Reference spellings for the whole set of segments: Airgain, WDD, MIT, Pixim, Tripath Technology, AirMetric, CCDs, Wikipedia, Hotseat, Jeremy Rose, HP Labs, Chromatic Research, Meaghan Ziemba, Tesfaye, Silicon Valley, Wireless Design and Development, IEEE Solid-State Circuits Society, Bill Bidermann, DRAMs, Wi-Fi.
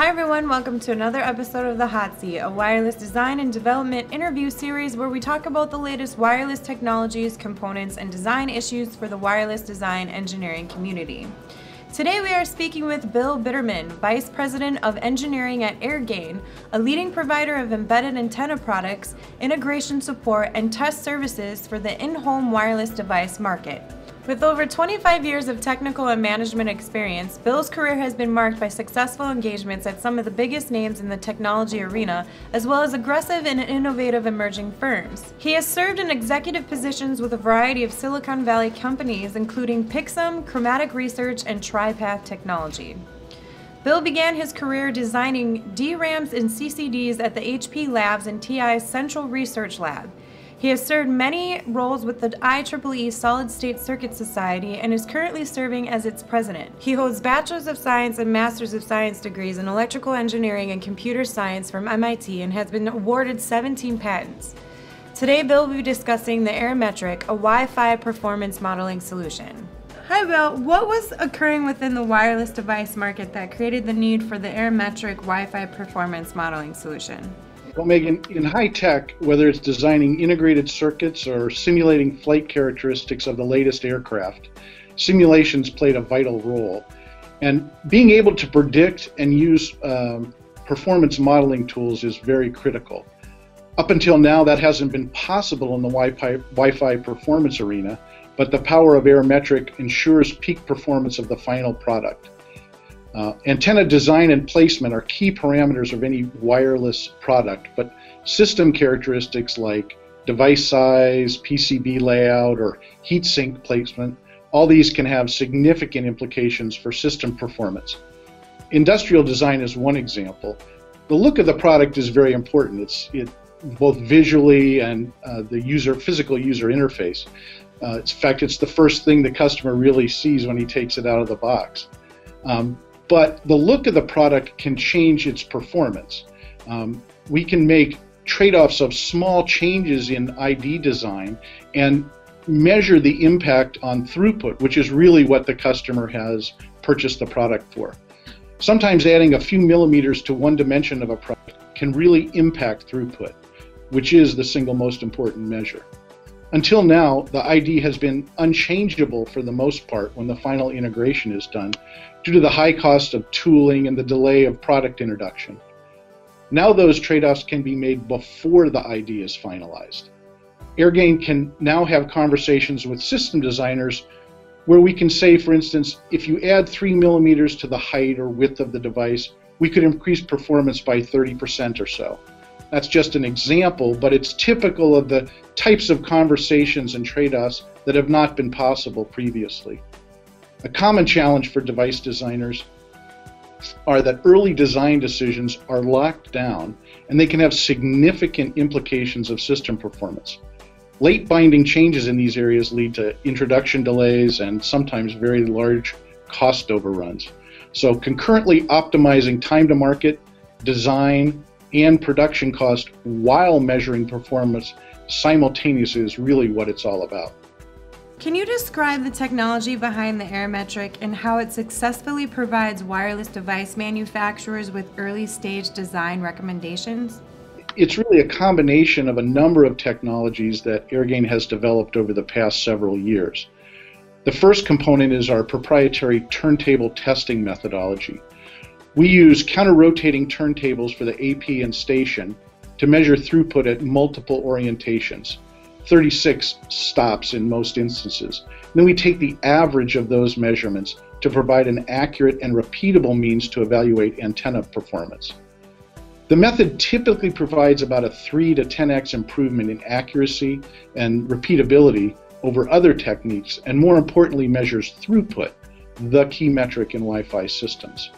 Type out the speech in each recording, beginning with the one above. Hi everyone, welcome to another episode of the Hotseat, a wireless design and development interview series where we talk about the latest wireless technologies, components, and design issues for the wireless design engineering community. Today we are speaking with Bill Bidermann, Vice President of Engineering at Airgain, a leading provider of embedded antenna products, integration support, and test services for the in-home wireless device market. With over 25 years of technical and management experience, Bill's career has been marked by successful engagements at some of the biggest names in the technology arena, as well as aggressive and innovative emerging firms. He has served in executive positions with a variety of Silicon Valley companies, including Pixim, Chromatic Research, and Tripath Technology. Bill began his career designing DRAMs and CCDs at the HP Labs and TI's Central Research Lab. He has served many roles with the IEEE Solid-State Circuits Society and is currently serving as its president. He holds Bachelor's of Science and Master's of Science degrees in Electrical Engineering and Computer Science from MIT and has been awarded 17 patents. Today, Bill will be discussing the AirMetric, a Wi-Fi performance modeling solution. Hi, Bill. What was occurring within the wireless device market that created the need for the AirMetric Wi-Fi performance modeling solution? Well, Meaghan, in high tech, whether it's designing integrated circuits or simulating flight characteristics of the latest aircraft, simulations played a vital role. And being able to predict and use performance modeling tools is very critical. Up until now, that hasn't been possible in the Wi-Fi performance arena, but the power of AirMetric ensures peak performance of the final product. Antenna design and placement are key parameters of any wireless product, but system characteristics like device size, PCB layout, or heat sink placement, all these can have significant implications for system performance. Industrial design is one example. The look of the product is very important. It's both visually and the physical user interface. In fact, it's the first thing the customer really sees when he takes it out of the box. But the look of the product can change its performance. We can make trade-offs of small changes in ID design and measure the impact on throughput, which is really what the customer has purchased the product for. Sometimes adding a few millimeters to one dimension of a product can really impact throughput, which is the single most important measure. Until now, the ID has been unchangeable for the most part when the final integration is done, due to the high cost of tooling and the delay of product introduction. Now those trade-offs can be made before the ID is finalized. Airgain can now have conversations with system designers where we can say, for instance, if you add 3 millimeters to the height or width of the device, we could increase performance by 30% or so. That's just an example, but it's typical of the types of conversations and trade-offs that have not been possible previously. A common challenge for device designers are that early design decisions are locked down and they can have significant implications of system performance. Late binding changes in these areas lead to introduction delays and sometimes very large cost overruns. So concurrently optimizing time to market, design, and production cost while measuring performance simultaneously is really what it's all about. Can you describe the technology behind the AirMetric and how it successfully provides wireless device manufacturers with early stage design recommendations? It's really a combination of a number of technologies that Airgain has developed over the past several years. The first component is our proprietary turntable testing methodology. We use counter-rotating turntables for the AP and station to measure throughput at multiple orientations, 36 stops in most instances. Then we take the average of those measurements to provide an accurate and repeatable means to evaluate antenna performance. The method typically provides about a 3 to 10x improvement in accuracy and repeatability over other techniques, and more importantly measures throughput, the key metric in Wi-Fi systems.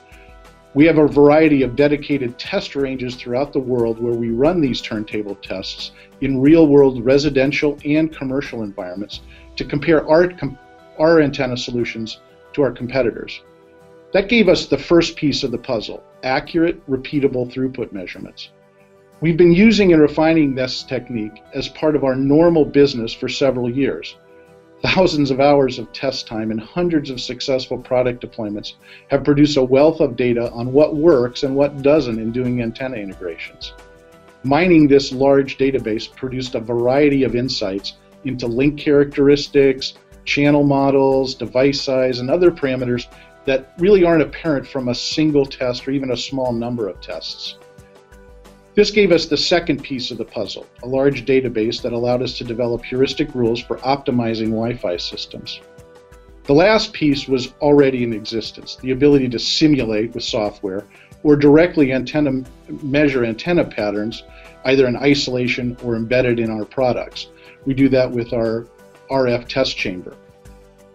We have a variety of dedicated test ranges throughout the world where we run these turntable tests in real-world residential and commercial environments to compare our antenna solutions to our competitors. That gave us the first piece of the puzzle, accurate, repeatable throughput measurements. We've been using and refining this technique as part of our normal business for several years. Thousands of hours of test time and hundreds of successful product deployments have produced a wealth of data on what works and what doesn't in doing antenna integrations. Mining this large database produced a variety of insights into link characteristics, channel models, device size, and other parameters that really aren't apparent from a single test or even a small number of tests. This gave us the second piece of the puzzle, a large database that allowed us to develop heuristic rules for optimizing Wi-Fi systems. The last piece was already in existence, the ability to simulate with software or directly measure antenna patterns, either in isolation or embedded in our products. We do that with our RF test chamber.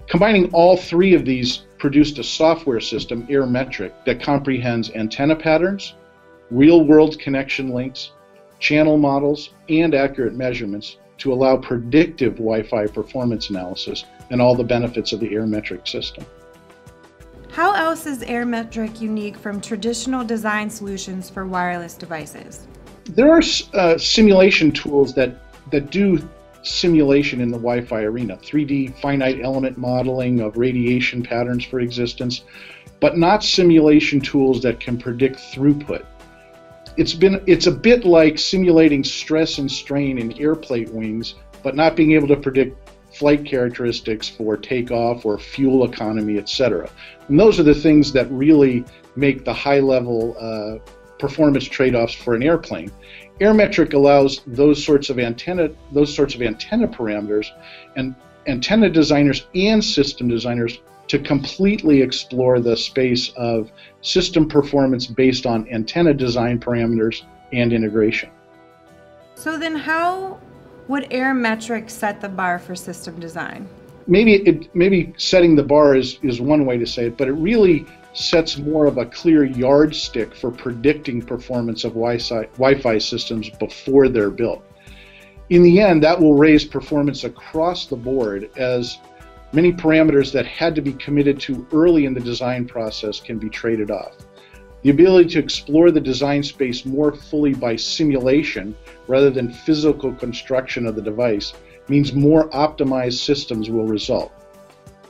Combining all three of these produced a software system, AirMetric, that comprehends antenna patterns, real-world connection links, channel models, and accurate measurements to allow predictive Wi-Fi performance analysis and all the benefits of the AirMetric system. How else is AirMetric unique from traditional design solutions for wireless devices? There are simulation tools that do simulation in the Wi-Fi arena, 3D finite element modeling of radiation patterns, for instance, but not simulation tools that can predict throughput. It's a bit like simulating stress and strain in airplane wings, but not being able to predict flight characteristics for takeoff or fuel economy, etc. And those are the things that really make the high-level performance trade-offs for an airplane. AirMetric allows those sorts of antenna parameters, and antenna designers and system designers to completely explore the space of system performance based on antenna design parameters and integration. So then how would AirMetric set the bar for system design? Maybe setting the bar is one way to say it, but it really sets more of a clear yardstick for predicting performance of Wi-Fi systems before they're built. In the end, that will raise performance across the board, as many parameters that had to be committed to early in the design process can be traded off. The ability to explore the design space more fully by simulation rather than physical construction of the device means more optimized systems will result.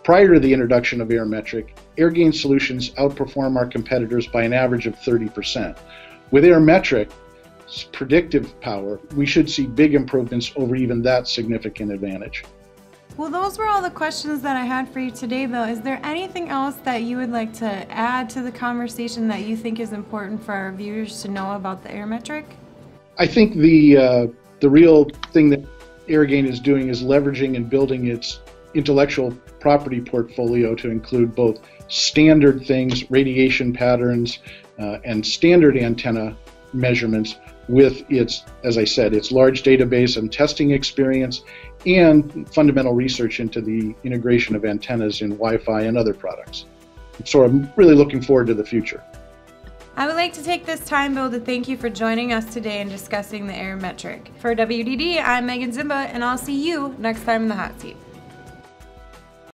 Prior to the introduction of AirMetric, Airgain solutions outperform our competitors by an average of 30%. With AirMetric's predictive power, we should see big improvements over even that significant advantage. Well, those were all the questions that I had for you today, Bill. Is there anything else that you would like to add to the conversation that you think is important for our viewers to know about the AirMetric? I think the real thing that Airgain is doing is leveraging and building its intellectual property portfolio to include both standard things, radiation patterns, and standard antenna measurements, with its, as I said, its large database and testing experience, and fundamental research into the integration of antennas in Wi-Fi and other products. So I'm really looking forward to the future. I would like to take this time, Bill, to thank you for joining us today and discussing the AirMetric. For WDD, I'm Meaghan Ziemba, and I'll see you next time in the hot seat.